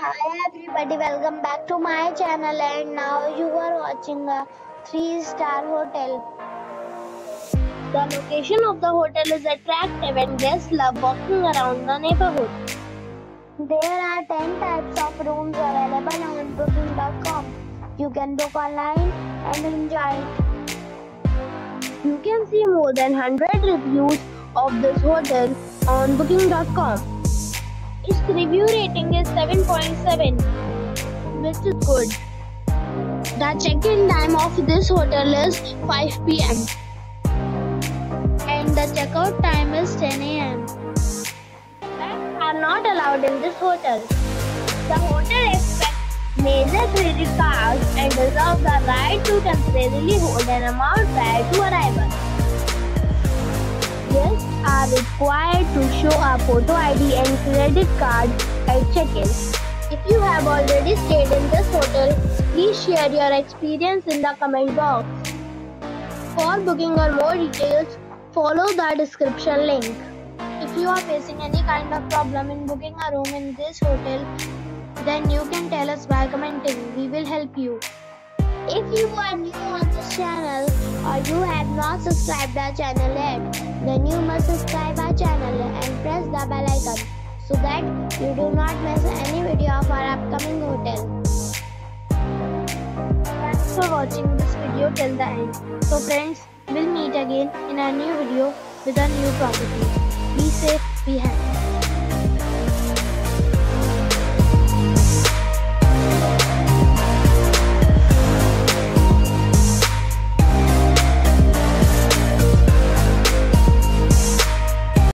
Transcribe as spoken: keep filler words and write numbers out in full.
Hi everybody, welcome back to my channel, and now you are watching a three star hotel. The location of the hotel is attractive and guests love walking around the neighborhood. There are ten types of rooms available on booking dot com. You can book online and enjoy it. You can see more than one hundred reviews of this hotel on booking dot com. Its review rating is seven point seven, which is good. The check-in time of this hotel is five p m and the check-out time is ten a m Pets are not allowed in this hotel. The hotel accepts major credit cards and reserves the right to temporarily hold an amount prior to arrival. Guests are required to show a photo I D and credit card at check-in. If you have already stayed in this hotel, please share your experience in the comment box. For booking or more details, follow the description link. If you are facing any kind of problem in booking a room in this hotel, then you can tell us by commenting. We will help you. If you are new on this channel or you have not subscribed our channel yet, then you must subscribe our channel and press the bell icon so that you do not miss any video of our upcoming hotel. Thanks for watching this video till the end. So friends, we'll meet again in a new video with a new property. Be safe, be happy.